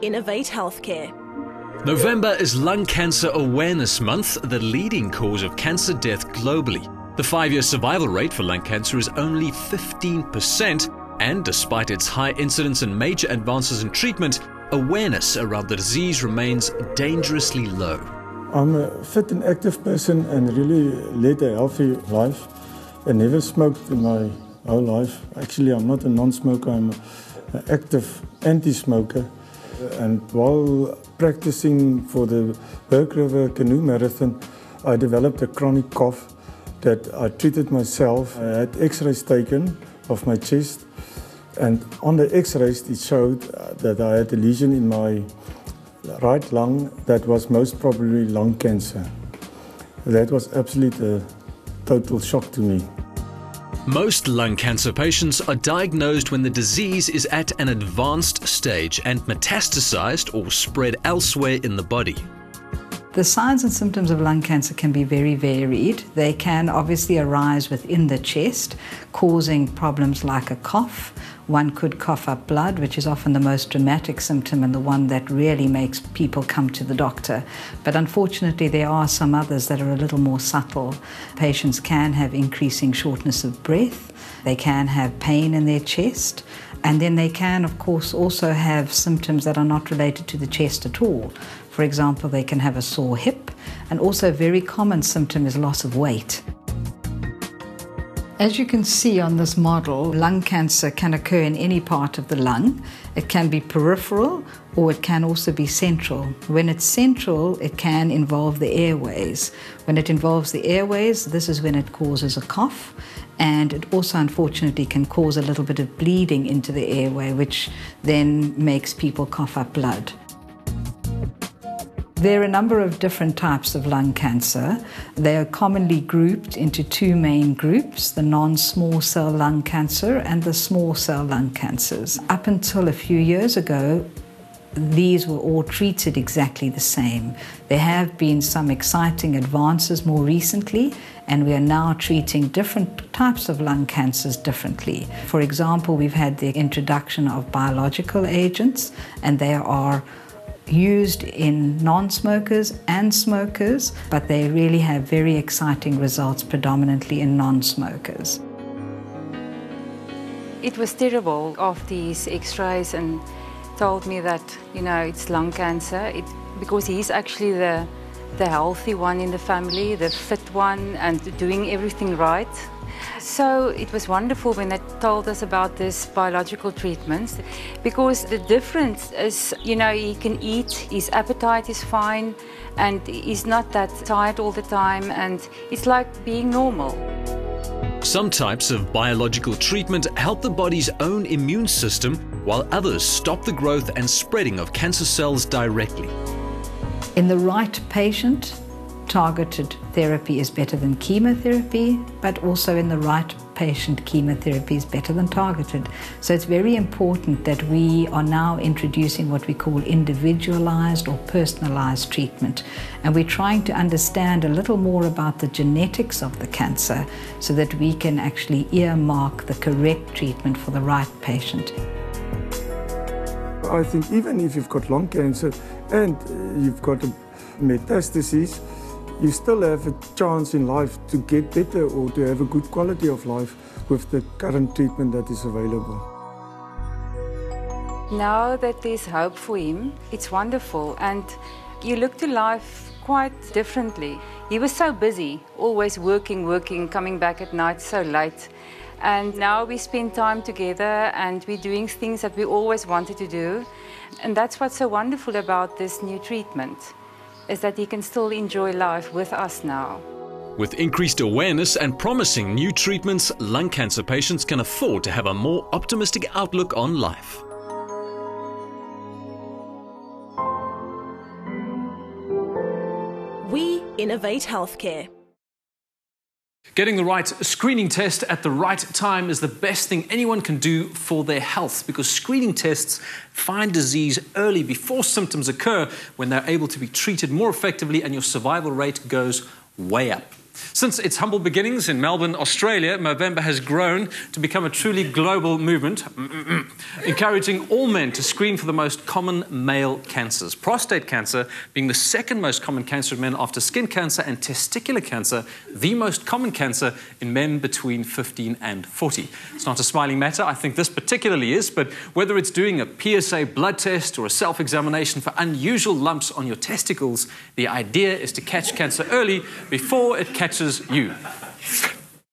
Innovate Healthcare. Movember is Lung Cancer Awareness Month, the leading cause of cancer death globally. The 5-year survival rate for lung cancer is only 15%, and despite its high incidence and major advances in treatment, awareness around the disease remains dangerously low. I'm a fit and active person and really led a healthy life. I never smoked in my whole life. Actually, I'm not a non-smoker, I'm an active anti-smoker. And while practicing for the Berg River Canoe Marathon, I developed a chronic cough that I treated myself. I had x-rays taken of my chest, and on the x-rays it showed that I had a lesion in my right lung that was most probably lung cancer. That was absolutely a total shock to me. Most lung cancer patients are diagnosed when the disease is at an advanced stage and metastasized or spread elsewhere in the body. The signs and symptoms of lung cancer can be very varied. They can obviously arise within the chest, causing problems like a cough. One could cough up blood, which is often the most dramatic symptom and the one that really makes people come to the doctor. But unfortunately, there are some others that are a little more subtle. Patients can have increasing shortness of breath. They can have pain in their chest. And then they can, of course, also have symptoms that are not related to the chest at all. For example, they can have a sore hip. And also a very common symptom is loss of weight. As you can see on this model, lung cancer can occur in any part of the lung. It can be peripheral or it can also be central. When it's central, it can involve the airways. When it involves the airways, this is when it causes a cough, and it also unfortunately can cause a little bit of bleeding into the airway, which then makes people cough up blood. There are a number of different types of lung cancer. They are commonly grouped into two main groups, the non-small cell lung cancer and the small cell lung cancers. Up until a few years ago, these were all treated exactly the same. There have been some exciting advances more recently, and we are now treating different types of lung cancers differently. For example, we've had the introduction of biological agents, and they are used in non-smokers and smokers, but they really have very exciting results predominantly in non-smokers. It was terrible. After these x-rays and told me that, you know, it's lung cancer, because he's actually the healthy one in the family, the fit one and doing everything right. So it was wonderful when they told us about this biological treatments, because the difference is, you know, he can eat, his appetite is fine, and he's not that tired all the time, and it's like being normal. Some types of biological treatment help the body's own immune system, while others stop the growth and spreading of cancer cells directly. In the right patient, targeted therapy is better than chemotherapy, but also in the right patient, chemotherapy is better than targeted. So it's very important that we are now introducing what we call individualized or personalized treatment. And we're trying to understand a little more about the genetics of the cancer so that we can actually earmark the correct treatment for the right patient. I think even if you've got lung cancer and you've got metastases, you still have a chance in life to get better or to have a good quality of life with the current treatment that is available. Now that there's hope for him, it's wonderful, and you look to life quite differently. He was so busy, always working, coming back at night so late. And now we spend time together and we're doing things that we always wanted to do. And that's what's so wonderful about this new treatment, is that he can still enjoy life with us now. With increased awareness and promising new treatments, lung cancer patients can afford to have a more optimistic outlook on life. We innovate healthcare. Getting the right screening test at the right time is the best thing anyone can do for their health, because screening tests find disease early before symptoms occur. When they're able to be treated more effectively, and your survival rate goes way up. Since its humble beginnings in Melbourne, Australia, Movember has grown to become a truly global movement, encouraging all men to screen for the most common male cancers, prostate cancer being the second most common cancer in men after skin cancer and testicular cancer, the most common cancer in men between 15 and 40. It's not a smiling matter, I think this particularly is, but whether it's doing a PSA blood test or a self-examination for unusual lumps on your testicles, the idea is to catch cancer early before it catches you.